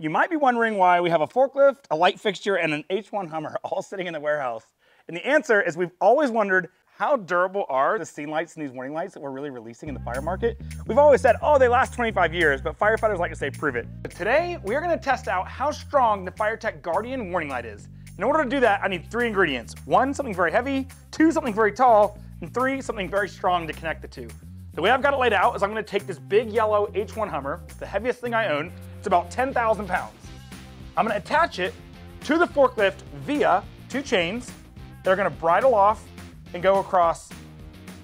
You might be wondering why we have a forklift, a light fixture, and an H1 Hummer all sitting in the warehouse. And the answer is we've always wondered how durable are the scene lights and these warning lights that we're really releasing in the fire market. We've always said, oh, they last 25 years, but firefighters like to say, prove it. But today, we're gonna test out how strong the Firetech Guardian warning light is. In order to do that, I need 3 ingredients. 1, something very heavy, 2, something very tall, and 3, something very strong to connect the two. The way I've got it laid out is I'm gonna take this big yellow H1 Hummer, it's the heaviest thing I own, it's about 10,000 pounds. I'm gonna attach it to the forklift via 2 chains that are gonna bridle off and go across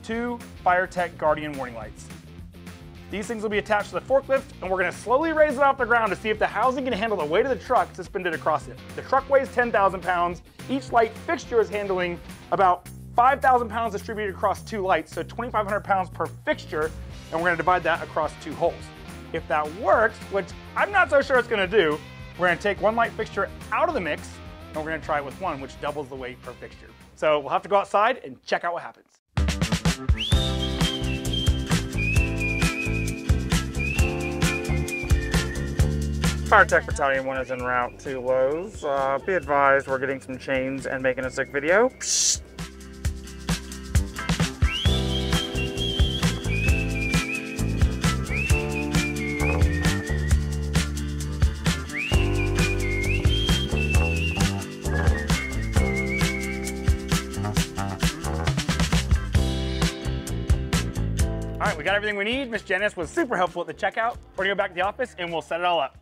2 Firetech Guardian warning lights. These things will be attached to the forklift, and we're gonna slowly raise it off the ground to see if the housing can handle the weight of the truck suspended across it. The truck weighs 10,000 pounds. Each light fixture is handling about 5,000 pounds distributed across 2 lights, so 2,500 pounds per fixture, and we're gonna divide that across 2 holes. If that works, which I'm not so sure it's gonna do, we're gonna take 1 light fixture out of the mix, and we're gonna try it with 1, which doubles the weight per fixture. So we'll have to go outside and check out what happens. Firetech Battalion 1 is en route to Lowe's. Be advised, we're getting some chains and making a sick video. Psst. All right, we got everything we need. Miss Janice was super helpful at the checkout. We're gonna go back to the office and we'll set it all up.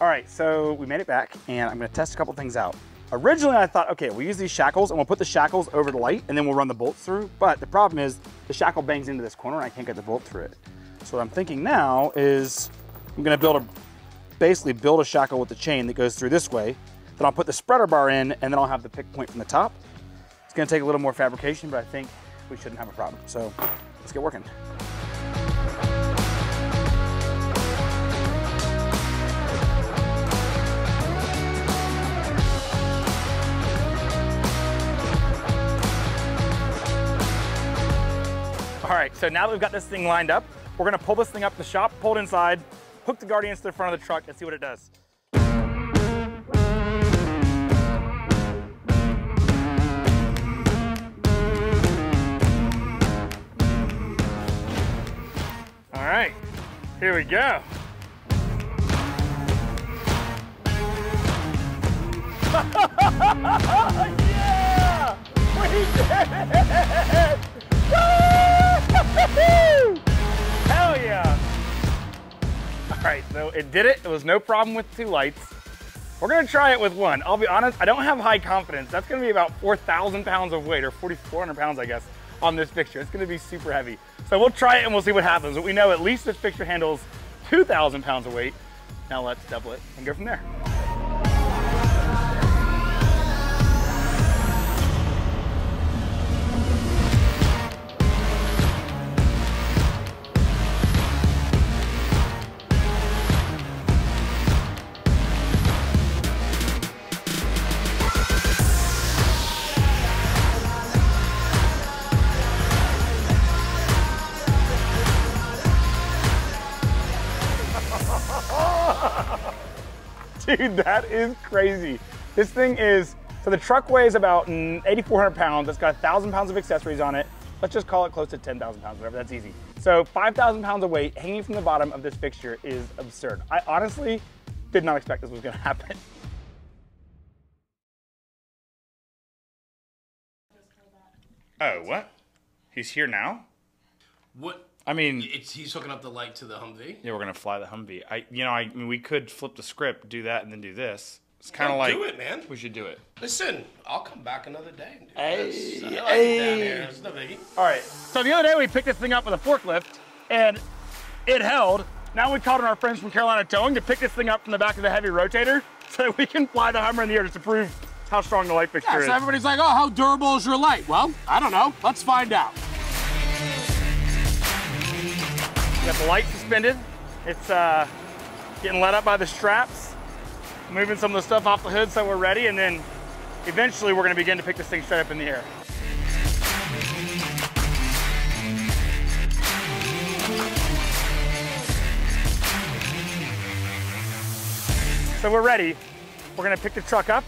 All right, so we made it back and I'm gonna test a couple things out. Originally I thought, okay, we'll use these shackles and we'll put the shackles over the light and then we'll run the bolts through. But the problem is the shackle bangs into this corner and I can't get the bolt through it. So what I'm thinking now is I'm gonna basically build a shackle with the chain that goes through this way. Then I'll put the spreader bar in and then I'll have the pick point from the top. It's gonna take a little more fabrication, but I think we shouldn't have a problem. So let's get working. All right, so now that we've got this thing lined up, we're gonna pull this thing up the shop, pull it inside, hook the Guardians to the front of the truck and see what it does. All right, here we go. Yeah, we did it! Hell yeah! All right, so it did it. It was no problem with 2 lights. We're gonna try it with 1. I'll be honest, I don't have high confidence. That's gonna be about 4,000 pounds of weight, or 4,400 pounds, I guess, on this fixture. It's gonna be super heavy. So we'll try it and we'll see what happens. But we know at least this fixture handles 2,000 pounds of weight. Now let's double it and go from there. Dude, that is crazy. This thing is, so the truck weighs about 8,400 pounds. It's got 1,000 pounds of accessories on it. Let's just call it close to 10,000 pounds, whatever, that's easy. So 5,000 pounds of weight hanging from the bottom of this fixture is absurd. I honestly did not expect this was gonna happen. Oh, what? He's here now? What? I mean, he's hooking up the light to the Humvee. Yeah, we're gonna fly the Humvee. I mean, we could flip the script, do that, and then do this. It's kind of like do it, man. We should do it. Listen, I'll come back another day. And do this. Hey, I like it down here. It's no biggie. All right. So the other day we picked this thing up with a forklift, and it held. Now we called on our friends from Carolina Towing to pick this thing up from the back of the heavy rotator, so that we can fly the Hummer in the air just to prove how strong the light fixture is. So everybody's like, oh, how durable is your light? Well, I don't know. Let's find out. We got the light suspended. It's getting let up by the straps, moving some of the stuff off the hood so we're ready, and then eventually we're gonna begin to pick this thing straight up in the air. So we're ready. We're gonna pick the truck up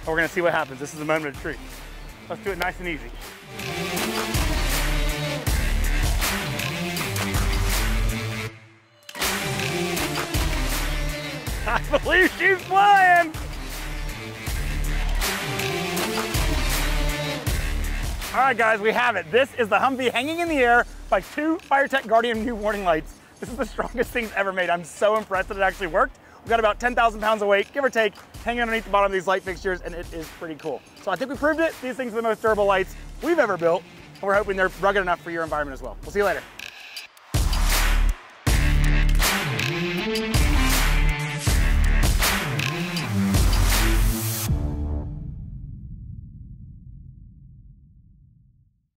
and we're gonna see what happens. This is the moment of truth. Let's do it nice and easy. I believe she's flying. All right, guys, we have it. This is the Humvee hanging in the air by two Firetech Guardian new warning lights. This is the strongest things ever made. I'm so impressed that it actually worked. We've got about 10,000 pounds of weight, give or take, hanging underneath the bottom of these light fixtures, and it is pretty cool. So I think we proved it. These things are the most durable lights we've ever built, and we're hoping they're rugged enough for your environment as well. We'll see you later.